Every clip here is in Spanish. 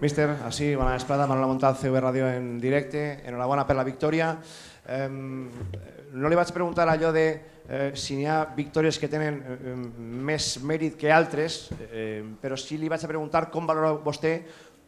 Mister, així, bona vesprada, Manuela Montal, CB Radio en directe, enhorabona per la victòria. No li vaig preguntar allò de si hi ha victòries que tenen més mèrit que altres, però sí li vaig preguntar com valora vostè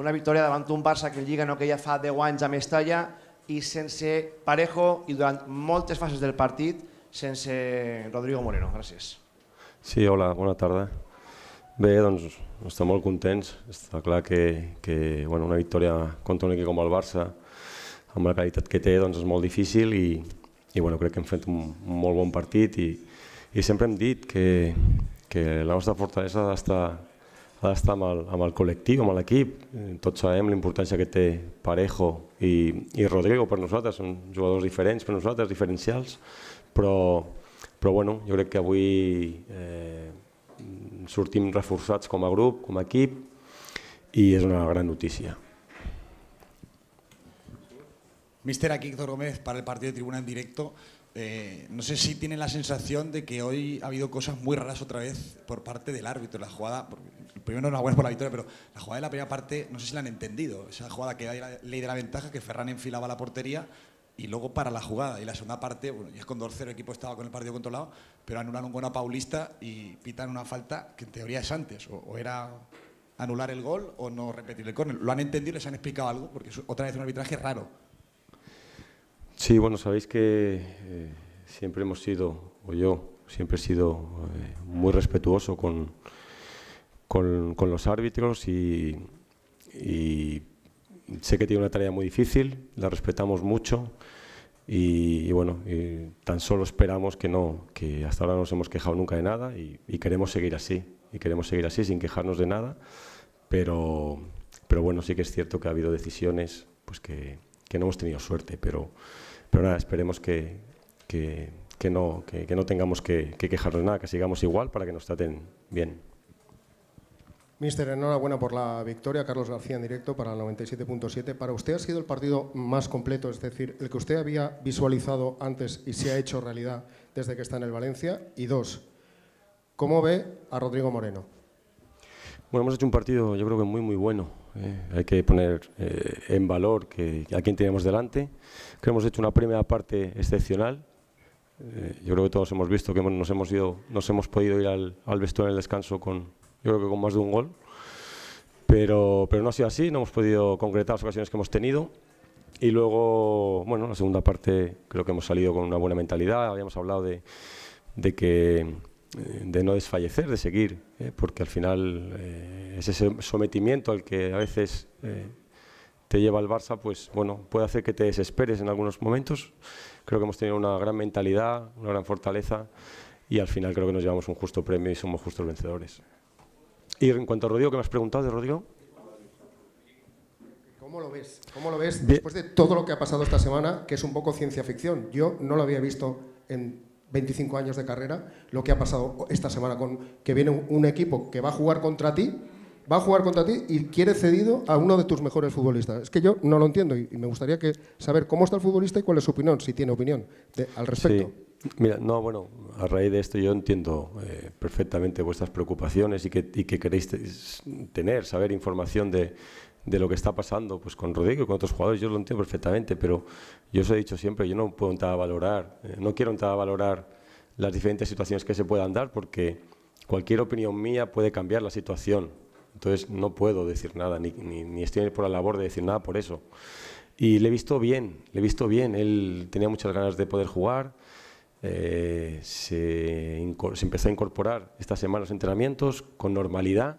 una victòria davant d'un Barça que en Lliga no queia fa 10 anys a Mestalla i sense Parejo i durant moltes fases del partit sense Rodrigo Moreno. Gràcies. Sí, hola, bona tarda. Bé, doncs estem molt contents. Està clar que una victòria contra un equip com el Barça, amb la qualitat que té, és molt difícil i crec que hem fet un molt bon partit i sempre hem dit que la nostra fortalesa ha d'estar amb el col·lectiu, amb l'equip. Tots sabem l'importància que té Parejo i Rodrigo per nosaltres, són jugadors diferents per nosaltres, diferencials, però jo crec que avui sortim reforçats com a grup, com a equip, i és una gran notícia. Mister, aquí Héctor Gómez para el partido de tribuna en directo. No sé si tienen la sensación de que hoy ha habido cosas muy raras otra vez por parte del árbitro. La jugada, primero no la buena por la victoria, pero la jugada de la primera parte no sé si la han entendido. Esa jugada que da la ley de la ventaja, que Ferran enfilaba la portería y luego para la jugada. Y la segunda parte, bueno, ya es con 2-0, el equipo estaba con el partido controlado, pero anulan un gol a Paulista y pitan una falta que en teoría es antes, o era anular el gol o no repetir el córner. Lo han entendido, les han explicado algo, porque es otra vez un arbitraje raro. Sí, bueno, sabéis que siempre hemos sido, o yo siempre he sido muy respetuoso con los árbitros y sé que tiene una tarea muy difícil, la respetamos mucho y tan solo esperamos que hasta ahora no nos hemos quejado nunca de nada y queremos seguir así, sin quejarnos de nada, pero bueno, sí que es cierto que ha habido decisiones pues que no hemos tenido suerte, pero nada, esperemos que no tengamos que quejarnos de nada, que sigamos igual para que nos traten bien. Mister, enhorabuena por la victoria. Carlos García en directo para el 97.7. ¿Para usted ha sido el partido más completo, es decir, el que usted había visualizado antes y se ha hecho realidad desde que está en el Valencia? Y dos, ¿cómo ve a Rodrigo Moreno? Bueno, hemos hecho un partido yo creo que muy bueno. Hay que poner en valor a quién tenemos delante. Creo que hemos hecho una primera parte excepcional. Yo creo que todos hemos visto que nos hemos podido ir al vestuario en el descanso con más de un gol. Pero no ha sido así, no hemos podido concretar las ocasiones que hemos tenido. Y luego, bueno, la segunda parte creo que hemos salido con una buena mentalidad. Habíamos hablado de no desfallecer, de seguir, porque al final es ese sometimiento al que a veces te lleva el Barça, pues bueno, puede hacer que te desesperes en algunos momentos. Creo que hemos tenido una gran mentalidad, una gran fortaleza y al final creo que nos llevamos un justo premio y somos justos vencedores. Y en cuanto a Rodrigo, ¿qué me has preguntado de Rodrigo? ¿Cómo lo ves después de todo lo que ha pasado esta semana, que es un poco ciencia ficción? Yo no lo había visto en 25 años de carrera, lo que ha pasado esta semana, que viene un equipo que va a jugar contra ti, y quiere cedido a uno de tus mejores futbolistas. Es que yo no lo entiendo y me gustaría saber cómo está el futbolista y cuál es su opinión, si tiene opinión al respecto. Sí. Mira, no, bueno, a raíz de esto yo entiendo perfectamente vuestras preocupaciones y que queréis saber información de lo que está pasando pues con Rodrigo y con otros jugadores. Yo lo entiendo perfectamente, pero yo os he dicho siempre, yo no puedo entrar a valorar, no quiero entrar a valorar las diferentes situaciones que se puedan dar, porque cualquier opinión mía puede cambiar la situación. Entonces no puedo decir nada, ni estoy por la labor de decir nada por eso. Y le he visto bien, él tenía muchas ganas de poder jugar, se empezó a incorporar esta semana los entrenamientos con normalidad.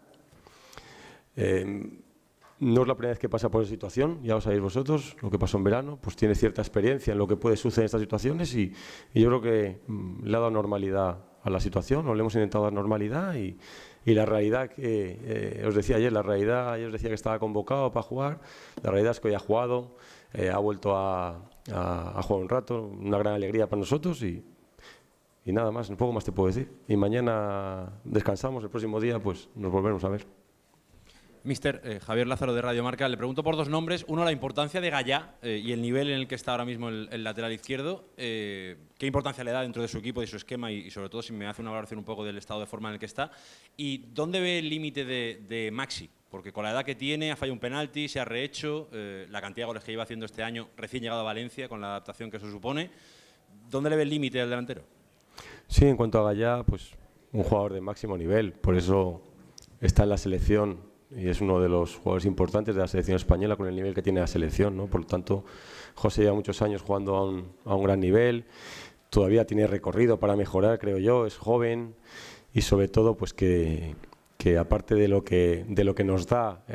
No es la primera vez que pasa por esa situación, ya lo sabéis vosotros, lo que pasó en verano, pues tiene cierta experiencia en lo que puede suceder en estas situaciones y yo creo que le ha dado normalidad a la situación, o le hemos intentado dar normalidad y la realidad que os decía ayer, os decía que estaba convocado para jugar, la realidad es que hoy ha jugado, ha vuelto a jugar un rato, una gran alegría para nosotros y nada más, un poco más te puedo decir. Y mañana descansamos, el próximo día pues nos volveremos a ver. Mister, Javier Lázaro de Radio Marca, le pregunto por dos nombres. Uno, la importancia de Gayà y el nivel en el que está ahora mismo el lateral izquierdo. ¿Qué importancia le da dentro de su equipo, de su esquema y sobre todo si me hace una valoración un poco del estado de forma en el que está? ¿Y dónde ve el límite de Maxi porque con la edad que tiene ha fallado un penalti, se ha rehecho, la cantidad de goles que lleva haciendo este año recién llegado a Valencia, con la adaptación que eso supone. ¿Dónde le ve el límite al delantero? Sí, en cuanto a Gayà, pues un jugador de máximo nivel, por eso está en la selección y es uno de los jugadores importantes de la selección española con el nivel que tiene la selección, ¿no? Por lo tanto, José lleva muchos años jugando a un gran nivel, todavía tiene recorrido para mejorar, creo yo, es joven y sobre todo pues que aparte de lo que nos da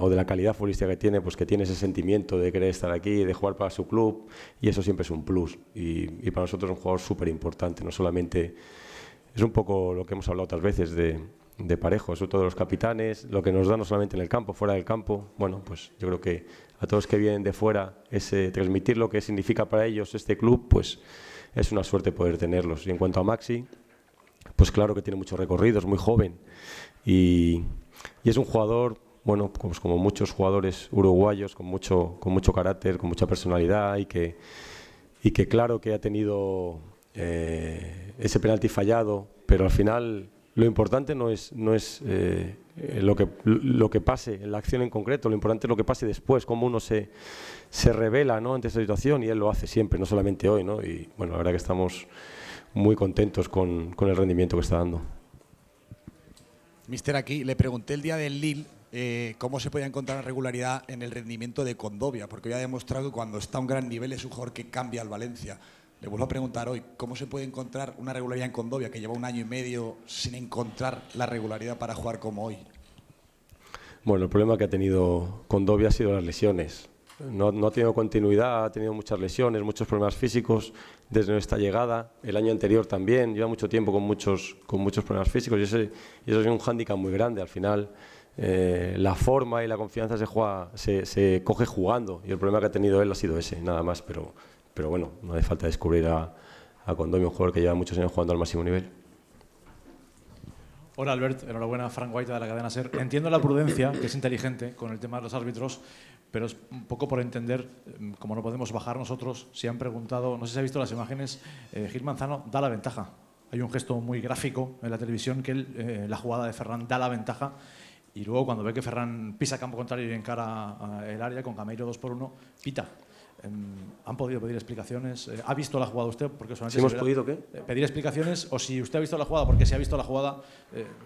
o de la calidad futbolística que tiene, pues que tiene ese sentimiento de querer estar aquí, de jugar para su club, y eso siempre es un plus y para nosotros es un jugador súper importante. No solamente es un poco lo que hemos hablado otras veces de Parejo, sobre todo de los capitanes, lo que nos da no solamente en el campo, fuera del campo. Bueno, pues yo creo que a todos que vienen de fuera, ese transmitir lo que significa para ellos este club, pues es una suerte poder tenerlos. Y en cuanto a Maxi, pues claro que tiene muchos recorridos, muy joven y es un jugador, bueno, pues como muchos jugadores uruguayos, con mucho carácter, con mucha personalidad y que claro que ha tenido ese penalti fallado, pero al final lo importante no es lo que pase en la acción en concreto, lo importante es lo que pase después, cómo uno se revela, ¿no?, ante esta situación, y él lo hace siempre, no solamente hoy, ¿no? Y bueno, la verdad que estamos muy contentos con el rendimiento que está dando. Mister, aquí le pregunté el día del Lille cómo se podía encontrar regularidad en el rendimiento de Kondogbia, porque hoy ha demostrado que cuando está a un gran nivel es un jugador que cambia al Valencia. Le vuelvo a preguntar hoy, ¿cómo se puede encontrar una regularidad en Kondogbia, que lleva un año y medio sin encontrar la regularidad para jugar como hoy? Bueno, el problema que ha tenido Kondogbia ha sido las lesiones. No ha tenido continuidad, ha tenido muchas lesiones, muchos problemas físicos desde nuestra llegada. El año anterior también, lleva mucho tiempo con muchos problemas físicos y eso es un hándicap muy grande. Al final, la forma y la confianza se coge jugando, y el problema que ha tenido él ha sido ese, nada más. Pero bueno, no hace falta descubrir a Kondogbia, un jugador que lleva muchos años jugando al máximo nivel. Hola Albert, enhorabuena, Frank White de la Cadena SER. Entiendo la prudencia, que es inteligente, con el tema de los árbitros, pero es un poco por entender, como no podemos bajar nosotros, si han preguntado, no sé si ha visto las imágenes, Gil Manzano da la ventaja. Hay un gesto muy gráfico en la televisión que la jugada de Ferran da la ventaja, y luego cuando ve que Ferran pisa campo contrario y encara el área con Gameiro 2-1, pita. ¿Han podido pedir explicaciones? ¿Ha visto la jugada usted? Porque solamente ¿hemos podido qué? Pedir explicaciones, o si usted ha visto la jugada, porque si ha visto la jugada,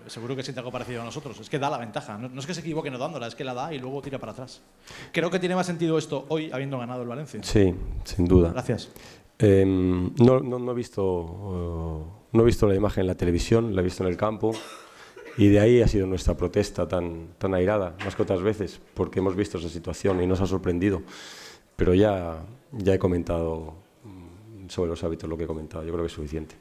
seguro que siente algo parecido a nosotros. Es que da la ventaja, no es que se equivoque no dándola, es que la da y luego tira para atrás. Creo que tiene más sentido esto hoy, habiendo ganado el Valencia. Sí, sin duda. Gracias. No he visto la imagen en la televisión, la he visto en el campo, y de ahí ha sido nuestra protesta tan airada, más que otras veces, porque hemos visto esa situación y nos ha sorprendido. Pero ya he comentado sobre los hábitos lo que he comentado, yo creo que es suficiente.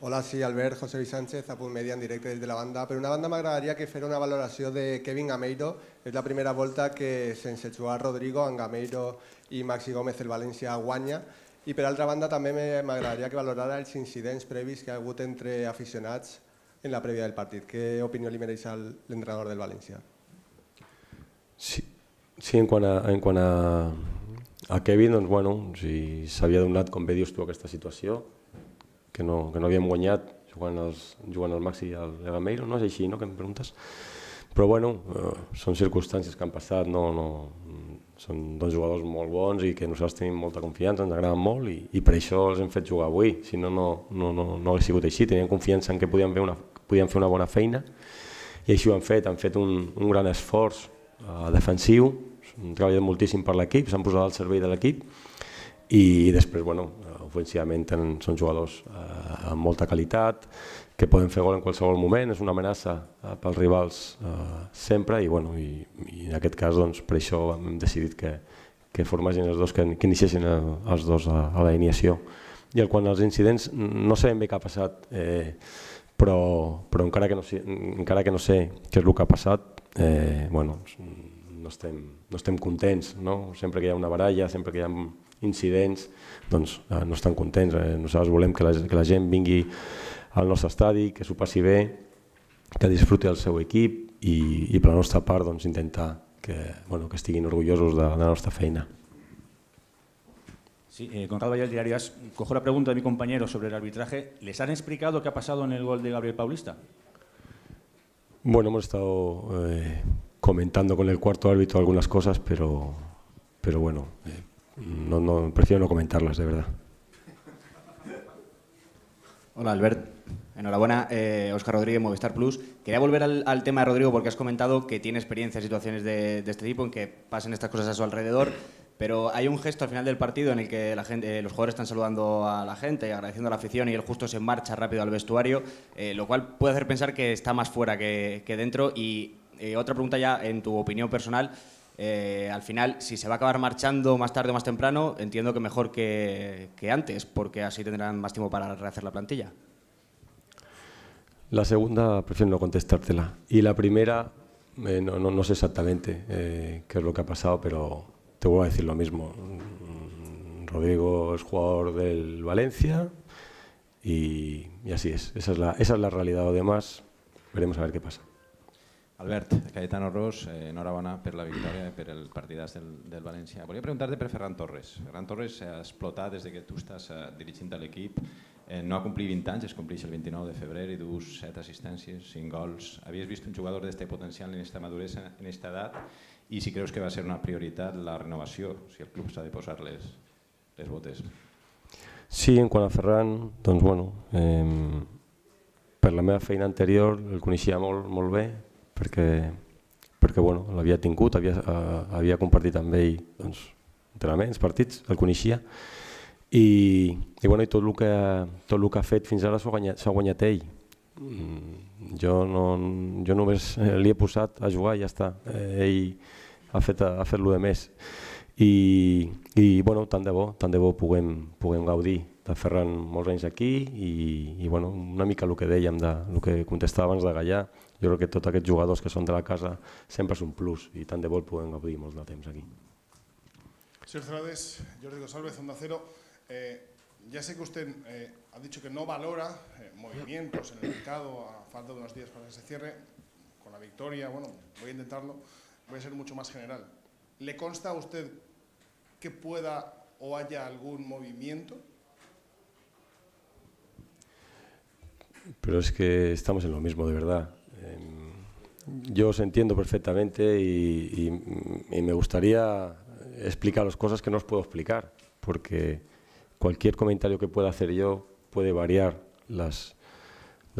Hola, sí, Albert, José Luis Sánchez, a Punt Media en directe des de la banda. Per una banda m'agradaria que fera una valoració de Kevin Gameiro. És la primera volta que, sense jugar Rodrigo, en Gameiro i Maxi Gómez el València guanya. I per altra banda també m'agradaria que valorara els incidents previs que ha hagut entre aficionats en la prèvia del partit. Què opinió li mereix l'entrenador del València? Sí. Sí, en quant a Kevin, doncs, bueno, si s'havia donat, com bé dius tu, aquesta situació, que no havíem guanyat jugant al Maxi i al Gameiro, no és així, no?, que em preguntes. Però bueno, són circumstàncies que han passat, són dos jugadors molt bons i que nosaltres tenim molta confiança, ens agraden molt i per això els hem fet jugar avui. Si no, no hauria sigut així, teníem confiança en que podíem fer una bona feina i així ho han fet un gran esforç defensiu, han treballat moltíssim per l'equip, s'han posat al servei de l'equip i després, bueno, ofensivament són jugadors amb molta qualitat, que poden fer gol en qualsevol moment, és una amenaça pels rivals sempre i bueno, i en aquest cas doncs per això hem decidit que formassin els dos, que iniciessin els dos a la alineació. I quan els incidents no sabem bé què ha passat, però encara que no sé què és el que ha passat, bueno, no estem contents, no? Sempre que hi ha una baralla, sempre que hi ha incidents, doncs no estan contents. Nosaltres volem que la gent vingui al nostre estadi, que s'ho passi bé, que disfruti el seu equip i per la nostra part doncs intentar que estiguin orgullosos de la nostra feina. Sí, Conrad Valle, el diario AS. Cojo la pregunta de mi compañero sobre el arbitraje. ¿Les han explicado qué ha pasado en el gol de Gabriel Paulista? Bueno, hemos estado comentando con el cuarto árbitro algunas cosas, pero bueno, no, prefiero no comentarlas, de verdad. Hola, Albert. Enhorabuena, Óscar Rodríguez, Movistar Plus. Quería volver al tema de Rodrigo, porque has comentado que tiene experiencia en situaciones de este tipo, en que pasen estas cosas a su alrededor, pero hay un gesto al final del partido en el que los jugadores están saludando a la gente, agradeciendo a la afición, y él justo se marcha rápido al vestuario, lo cual puede hacer pensar que está más fuera que dentro. Y otra pregunta ya, en tu opinión personal, al final, si se va a acabar marchando más tarde o más temprano, entiendo que mejor que antes, porque así tendrán más tiempo para rehacer la plantilla. La segunda prefiero no contestártela. Y la primera, no sé exactamente qué es lo que ha pasado, pero te vuelvo a decir lo mismo. Rodrigo es jugador del Valencia y así es. Esa es la realidad. Además, veremos a ver qué pasa. Albert, Cayetano Ros, enhorabuena por la victòria, per el partidàs del València. Volia preguntar-te per Ferran Torres. Ferran Torres s'ha explotat des que tu estàs dirigint a l'equip. No ha complit 20 anys, es compleix el 29 de febrer i dus 7 assistències, 5 gols. Havies vist un jugador d'aquest potencial, en aquesta maduresa, en aquesta edat, i si creus que va ser una prioritat la renovació, si el club s'ha de posar les botes? Sí, en quant a Ferran, doncs bueno, per la meva feina anterior el coneixia molt bé, perquè bueno, l'havia tingut, havia compartit amb ell entrenaments, partits, el coneixia, i tot el que ha fet fins ara s'ha guanyat ell. Jo només li he posat a jugar i ja està, ell ha fet el que més. I bueno, tant de bo puguem gaudir de Ferran molts anys aquí, i bueno, una mica el que dèiem, el que contestava abans de Gayà. Jo crec que tots aquests jugadors que són de la casa sempre és un plus, i tant de bo el podem gaudir molt de temps aquí. Señor Celades, Jordi Gonsálvez, Onda Cero. Ya sé que usted ha dicho que no valora movimientos en el mercado a falta de unos días para que se cierre. Con la victoria, bueno, voy a intentarlo, voy a ser mucho más general. ¿Le consta a usted que pueda o haya algún movimiento? Pero es que estamos en lo mismo, de verdad. Yo os entiendo perfectamente y me gustaría explicaros cosas que no os puedo explicar, porque cualquier comentario que pueda hacer yo puede variar las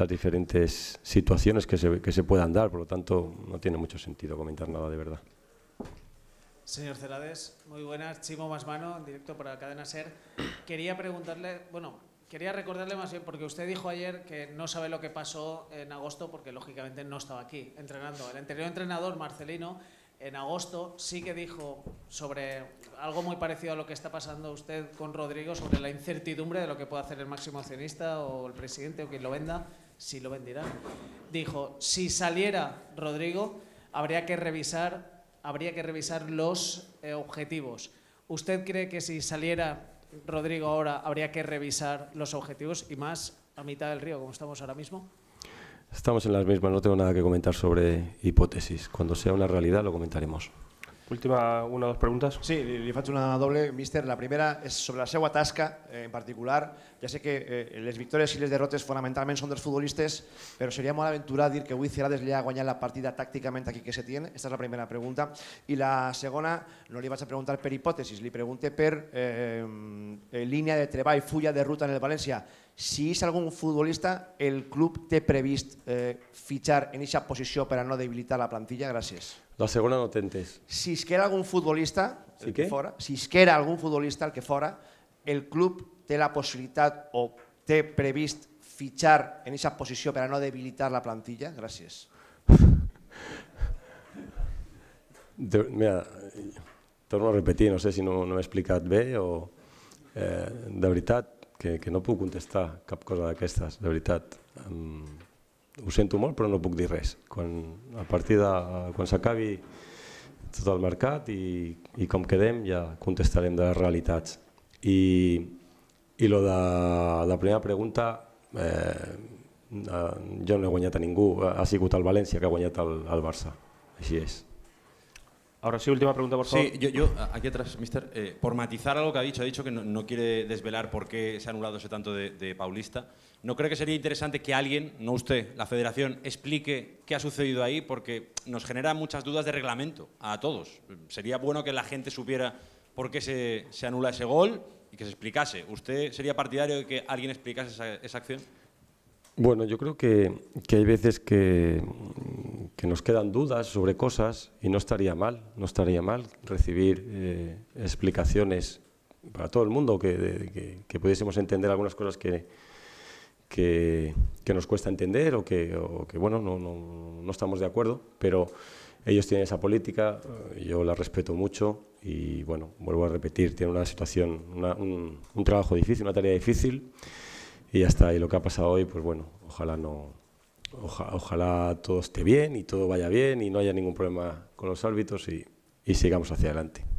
diferentes situaciones que se puedan dar, por lo tanto no tiene mucho sentido comentar nada, de verdad. Señor Celades, muy buenas. Chimo Masmano, en directo para la Cadena SER. Quería preguntarle, quería recordarle más bien, porque usted dijo ayer que no sabe lo que pasó en agosto porque lógicamente no estaba aquí entrenando. El anterior entrenador, Marcelino, en agosto sí que dijo sobre algo muy parecido a lo que está pasando usted con Rodrigo, sobre la incertidumbre de lo que puede hacer el máximo accionista o el presidente o quien lo venda, si lo vendirá. Dijo, si saliera Rodrigo habría que revisar los objetivos. ¿Usted cree que si saliera Rodrigo ahora habría que revisar los objetivos, y más a mitad del río como estamos ahora mismo? Estamos en las mismas, no tengo nada que comentar sobre hipótesis. Cuando sea una realidad lo comentaremos. Última, una o dos preguntas. Sí, li faig una doble, míster. La primera és sobre la seva tasca en particular. Ja sé que les victòries i les derrotes fonamentalment són dels futbolistes, però seria molt aventurat dir que avui Celades li ha guanyat la partida tàcticament aquí que se tiene. Aquesta és la primera pregunta. I la segona, no li vaig a preguntar per hipòtesis, li pregunté per línia de treball, fulla de ruta en el València. Si és algun futbolista, el club té previst fitxar en aquesta posició per a no debilitar la plantilla? Gràcies. La segona no t'entes. Si és que era algun futbolista, el que fora, el club té la possibilitat o té previst fitxar en aquesta posició per a no debilitar la plantilla? Gràcies. Mira, torno a repetir, no sé si no m'he explicat bé o... De veritat, que no puc contestar cap cosa d'aquestes, de veritat. Ho sento molt, però no puc dir res. A partir de quan s'acabi tot el mercat i com quedem, ja contestarem de les realitats. I lo de la primera pregunta, jo no he guanyat a ningú, ha sigut el València que ha guanyat el Barça, així és. Ahora sí, última pregunta, por favor. Sí, yo aquí atrás, mister, por matizar algo que ha dicho que no quiere desvelar por qué se ha anulado ese tanto de Paulista. ¿No creo que sería interesante que alguien, no usted, la federación, explique qué ha sucedido ahí? Porque nos genera muchas dudas de reglamento a todos. Sería bueno que la gente supiera por qué se anula ese gol y que se explicase. ¿Usted sería partidario de que alguien explicase esa acción? Bueno, yo creo que hay veces que nos quedan dudas sobre cosas y no estaría mal recibir explicaciones para todo el mundo, que pudiésemos entender algunas cosas que nos cuesta entender o que bueno, no estamos de acuerdo, pero ellos tienen esa política, yo la respeto mucho y, bueno, vuelvo a repetir, tienen una situación, un trabajo difícil, una tarea difícil. Y ya está, y lo que ha pasado hoy, pues bueno, ojalá todo esté bien y todo vaya bien y no haya ningún problema con los árbitros y sigamos hacia adelante.